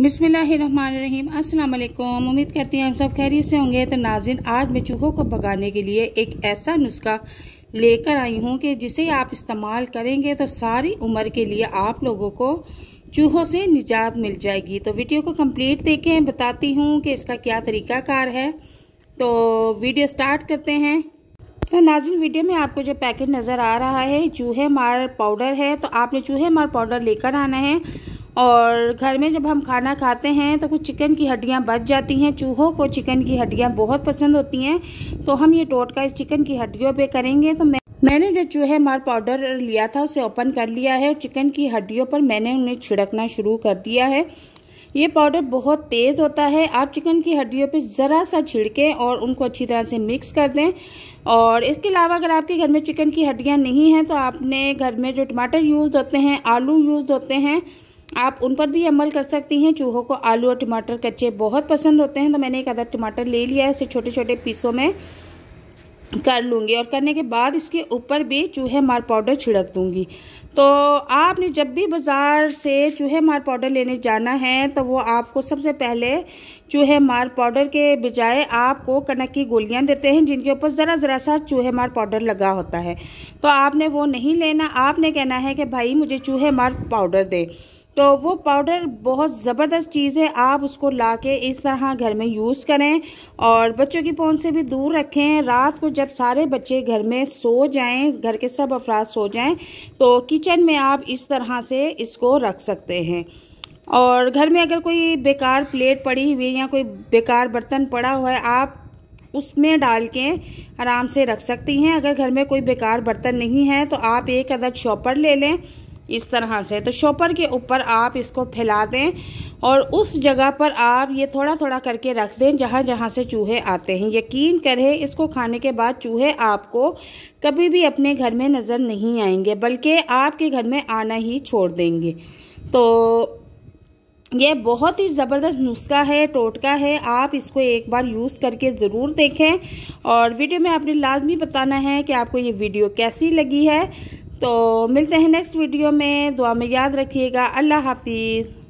बिस्मिल्लाहिर्रहमानिर्रहीम। अस्सलाम अलैकुम। उम्मीद करती हैं हम सब खैरियत से होंगे। तो नाज़रीन, आज मैं चूहों को भगाने के लिए एक ऐसा नुस्खा लेकर आई हूँ कि जिसे आप इस्तेमाल करेंगे तो सारी उम्र के लिए आप लोगों को चूहों से निजात मिल जाएगी। तो वीडियो को कंप्लीट देखें, बताती हूँ कि इसका क्या तरीकाकार है। तो वीडियो स्टार्ट करते हैं। तो नाज़रीन, वीडियो में आपको जो पैकेट नज़र आ रहा है चूहे मार पाउडर है। तो आपने चूहे मार पाउडर लेकर आना है। और घर में जब हम खाना खाते हैं तो कुछ चिकन की हड्डियां बच जाती हैं। चूहों को चिकन की हड्डियां बहुत पसंद होती हैं, तो हम ये टोटका इस चिकन की हड्डियों पे करेंगे। तो मैंने जो चूहे मार पाउडर लिया था उसे ओपन कर लिया है और चिकन की हड्डियों पर मैंने उन्हें छिड़कना शुरू कर दिया है। ये पाउडर बहुत तेज़ होता है। आप चिकन की हड्डियों पे ज़रा सा छिड़कें और उनको अच्छी तरह से मिक्स कर दें। और इसके अलावा अगर आपके घर में चिकन की हड्डियाँ नहीं हैं तो आपने घर में जो टमाटर यूज़ होते हैं, आलू यूज़ होते हैं, आप उन पर भी अमल कर सकती हैं। चूहों को आलू और टमाटर कच्चे बहुत पसंद होते हैं। तो मैंने एक आधा टमाटर ले लिया है, उसे छोटे छोटे पीसों में कर लूँगी और करने के बाद इसके ऊपर भी चूहे मार पाउडर छिड़क दूँगी। तो आपने जब भी बाज़ार से चूहे मार पाउडर लेने जाना है तो वो आपको सबसे पहले चूहे मार पाउडर के बजाय आपको कनक की गोलियां देते हैं जिनके ऊपर ज़रा ज़रा सा चूहे मार पाउडर लगा होता है। तो आपने वो नहीं लेना। आपने कहना है कि भाई मुझे चूहे मार पाउडर दे। तो वो पाउडर बहुत ज़बरदस्त चीज़ है। आप उसको ला के इस तरह घर में यूज़ करें और बच्चों की पहुंच से भी दूर रखें। रात को जब सारे बच्चे घर में सो जाएं, घर के सब अफराद सो जाएं, तो किचन में आप इस तरह से इसको रख सकते हैं। और घर में अगर कोई बेकार प्लेट पड़ी हुई या कोई बेकार बर्तन पड़ा हुआ है आप उसमें डाल के आराम से रख सकती हैं। अगर घर में कोई बेकार बर्तन नहीं है तो आप एक अदद शॉपर ले लें इस तरह से। तो शॉपर के ऊपर आप इसको फैला दें और उस जगह पर आप ये थोड़ा थोड़ा करके रख दें जहाँ जहाँ से चूहे आते हैं। यकीन करें इसको खाने के बाद चूहे आपको कभी भी अपने घर में नज़र नहीं आएंगे, बल्कि आपके घर में आना ही छोड़ देंगे। तो यह बहुत ही ज़बरदस्त नुस्खा है, टोटका है। आप इसको एक बार यूज़ करके ज़रूर देखें और वीडियो में आपने लाजमी बताना है कि आपको ये वीडियो कैसी लगी है। तो मिलते हैं नेक्स्ट वीडियो में। दुआ में याद रखिएगा। अल्लाह हाफिज़।